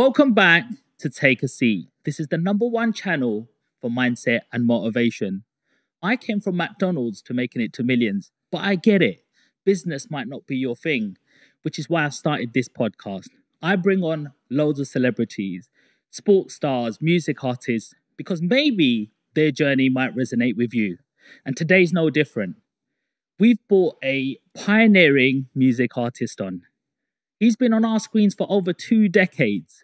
Welcome back to Take a Seat. This is the #1 channel for mindset and motivation. I came from McDonald's to making it to millions, but I get it. Business might not be your thing, which is why I started this podcast. I bring on loads of celebrities, sports stars, music artists, because maybe their journey might resonate with you. And today's no different. We've brought a pioneering music artist on. He's been on our screens for over 2 decades.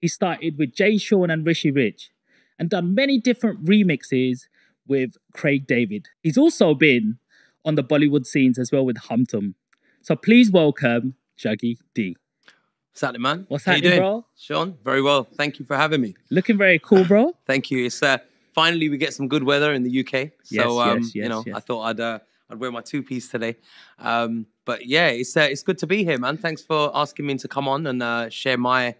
He started with Jay Sean and Rishi Rich and done many different remixes with Craig David. He's also been on the Bollywood scenes as well with Humtum. So please welcome Jaggy D. What's happening, man? What's happening, bro? Sean, very well. Thank you for having me. Looking very cool, bro. Thank you. It's finally we get some good weather in the UK. So I thought I'd wear my two-piece today. But yeah, it's good to be here, man. Thanks for asking me to come on and share my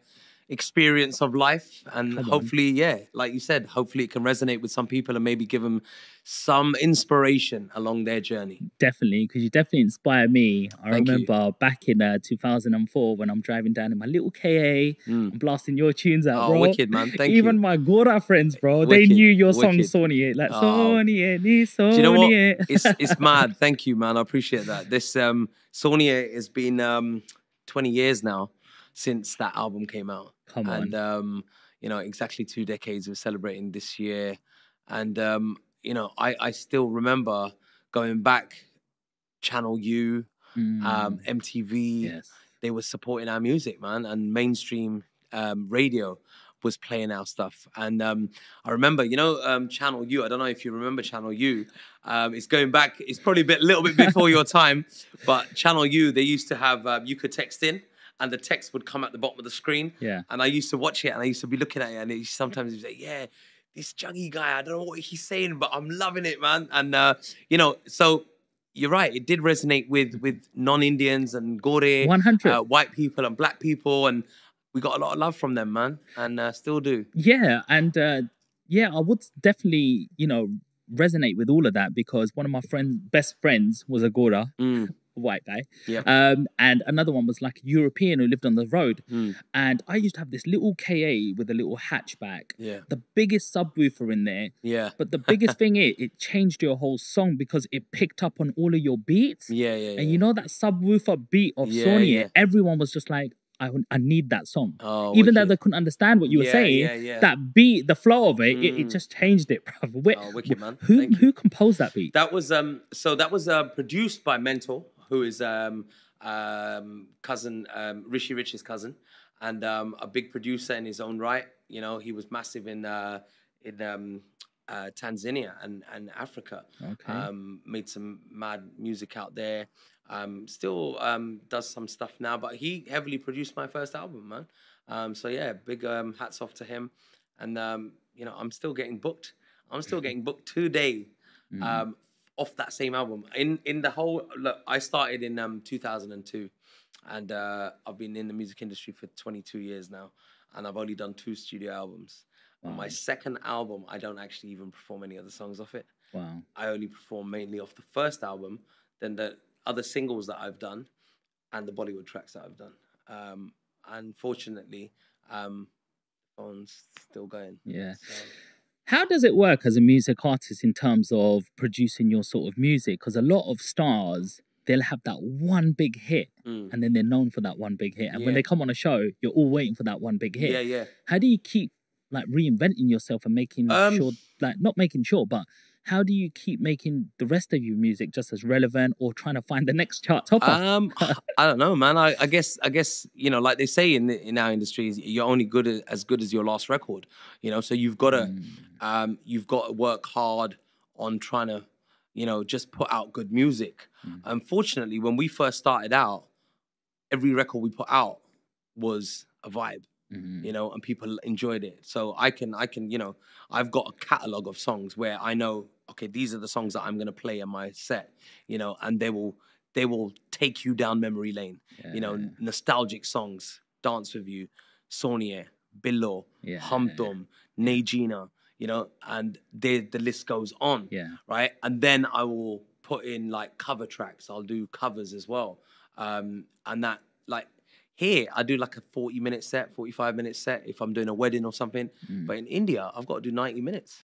experience of life, and hopefully, yeah, like you said, hopefully it can resonate with some people and maybe give them some inspiration along their journey. Definitely, because you definitely inspire me. I remember back in 2004 when I'm driving down in my little KA, I'm blasting your tunes out, bro. Wicked, man. Thank you. Even my Gora friends, bro, they knew your song, Sonia. Like, Sonia, ni Sonia. Do you know what? It's mad. Thank you, man. I appreciate that. This Sonia has been 20 years now since that album came out. Come on. And, you know, exactly 2 decades we're celebrating this year. And, you know, I still remember going back, Channel U, MTV. Yes. They were supporting our music, man. And mainstream radio was playing our stuff. And I remember, you know, Channel U, I don't know if you remember Channel U. It's going back, it's probably a little bit before your time. But Channel U, they used to have, you could text in, and the text would come at the bottom of the screen. Yeah. And I used to watch it, and I used to be looking at it, and sometimes he'd say, yeah, this Jaggy guy, I don't know what he's saying, but I'm loving it, man. And, you know, so you're right. It did resonate with non-Indians and Gore, white people and black people. And we got a lot of love from them, man, and still do. Yeah. And, yeah, I would definitely, you know, resonate with all of that because one of my best friends was a Gora. White guy, yeah. And another one was like a European who lived on the road. And I used to have this little KA with a little hatchback, yeah, the biggest subwoofer in there, yeah. But the biggest thing is, it changed your whole song because it picked up on all of your beats, yeah, yeah. And you know that subwoofer beat of Sonia, yeah. Everyone was just like, I need that song. Even though they couldn't understand what you were saying, that beat, the flow of it, it just changed it, bro. Wicked, man. Who composed that beat? That was produced by Mental, who is Rishi Rich's cousin, and a big producer in his own right. You know, he was massive in Tanzania and Africa. Okay. Made some mad music out there. Still does some stuff now, but he heavily produced my first album, man. So yeah, big hats off to him. And you know, I'm still getting booked. I'm still getting booked today. Off that same album. In the whole, look, I started in 2002, and I've been in the music industry for 22 years now, and I've only done 2 studio albums. Wow. On my second album, I don't actually even perform any other songs off it. Wow. I only perform mainly off the first album, then the other singles that I've done, and the Bollywood tracks that I've done. Unfortunately, phone's still going. Yeah. So. How does it work as a music artist in terms of producing your sort of music? Because a lot of stars, they'll have that one big hit, and then they're known for that one big hit. And when they come on a show, you're all waiting for that one big hit. Yeah, yeah. How do you keep like reinventing yourself and making sure, like not making sure, but how do you keep making the rest of your music just as relevant or trying to find the next chart topper? I don't know, man. I guess you know, like they say in our industry, you're only as good as your last record. You know, so you've got to. You've got to work hard on trying to, you know, just put out good music. Unfortunately, when we first started out, every record we put out was a vibe, you know, and people enjoyed it. So I can, you know, I've got a catalogue of songs where I know, okay, these are the songs that I'm going to play in my set, you know, and they will take you down memory lane, you know, nostalgic songs, Dance With You, Sonia, Billo, Humtum, Nejina. You know, and the list goes on, right? And then I will put in like cover tracks. I'll do covers as well, and that like Here, I do like a 40-minute set, 45-minute set if I'm doing a wedding or something. But in India, I've got to do 90 minutes.